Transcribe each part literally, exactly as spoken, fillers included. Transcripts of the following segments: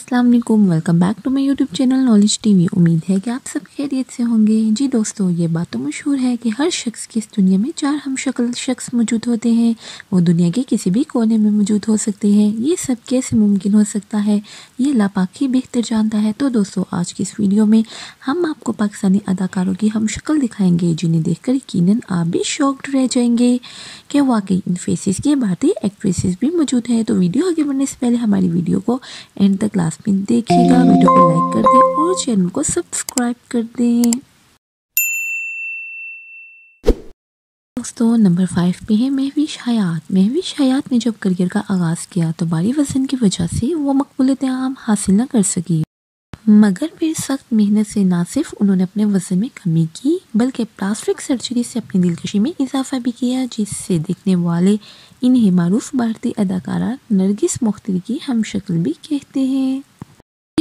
अस्सलाम वालेकुम, welcome back to my YouTube channel knowledge TV. उम्मीद है कि आप सब खैरियत से होंगे। जी दोस्तों, ये बात तो मशहूर है कि हर शख्स की इस दुनिया में चार हम शक्ल शख्स मौजूद होते हैं। वो दुनिया के किसी भी कोने में मौजूद हो सकते हैं। ये सब कैसे मुमकिन हो सकता है, ये लापाक ही बेहतर जानता है। तो दोस्तों, आज की इस वीडियो में हम आपको पाकिस्तानी अदाकारों की हम शक्ल दिखाएंगे, जिन्हें देखकर यकीनन आप भी शॉक्ड रह जाएंगे कि वाकई इन फेसेस के भारतीय एक्ट्रेसेस भी मौजूद हैं। तो वीडियो आगे बढ़ने से पहले हमारी वीडियो को एंड तक लास्ट में देखिएगा, वीडियो को लाइक कर दें और चैनल को सब्सक्राइब कर दें। दोस्तों, नंबर फाइव पे है महविश हयात। महविश हयात ने जब करियर का आगाज़ किया तो भारी वजन की वजह से वो मकबूलियत-ए-आम हासिल न कर सकी, मगर फिर सख्त मेहनत से ना सिर्फ उन्होंने अपने वजन में कमी की बल्कि प्लास्टिक सर्जरी से अपनी दिलकशी में इजाफा भी किया, जिससे देखने वाले इन्हें मारूफ भारतीय अदाकारा नरगिस मुख्तार की हम शक्ल भी कहते हैं।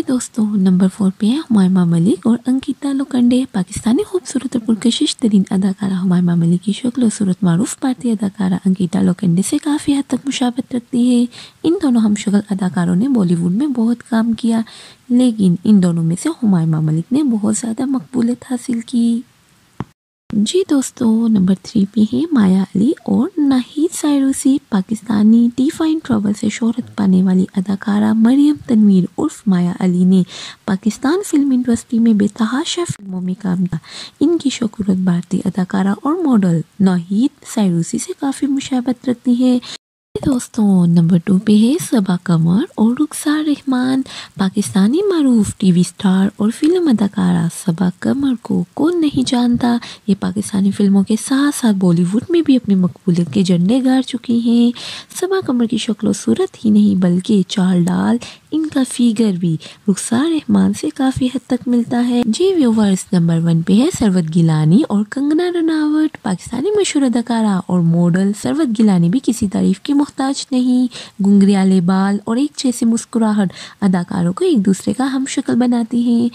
दोस्तों, नंबर फोर पे है हुमैमा मलिक और अंकिता लोखंडे। पाकिस्तानी खूबसूरत और पुरकशिश तरीन अदाकारा हुमैमा मलिक की शक्ल और सूरत मारूफ भारतीय अदाकारा अंकिता लोखंडे से काफ़ी हद तक मुशाबत रखती है। इन दोनों हम शक्ल अदाकारों ने बॉलीवुड में बहुत काम किया, लेकिन इन दोनों में से हुमैमा मलिक ने बहुत ज़्यादा मकबूलियत हासिल की। जी दोस्तों, नंबर थ्री पे है माया अली और नाहिद सैयद। पाकिस्तानी टी फाइन ट्रैवल से शोहरत पाने वाली अदाकारा मरियम तनवीर उर्फ माया अली ने पाकिस्तान फिल्म इंडस्ट्री में बेतहाशा फिल्मों में काम किया। इनकी शहरत भारतीय अदाकारा और मॉडल नाहिद सैयद से काफ़ी मुशाबत रखती है। दोस्तों, नंबर टू पे है सबा कमर और रुक्सार रहमान। पाकिस्तानी मरूफ टीवी स्टार और फिल्म अदाकारा सबा कमर को कौन नहीं जानता। ये पाकिस्तानी फिल्मों के साथ साथ बॉलीवुड में भी अपनी मकबूलियत के झंडे गाड़ चुकी हैं। सबा कमर की शक्ल और सूरत ही नहीं बल्कि चाल डाल, इनका फिगर भी रुखसार रहमान से काफ़ी हद तक मिलता है। जी व्यूवर्स, नंबर वन पे है सरवत गिलानी और कंगना रनावट। पाकिस्तानी मशहूर अदाकारा और मॉडल सरवत गिलानी भी किसी तारीफ की मुहताज नहीं। घुंघरियाले बाल और एक जैसी मुस्कुराहट अदाकारों को एक दूसरे का हम शक्ल बनाती हैं।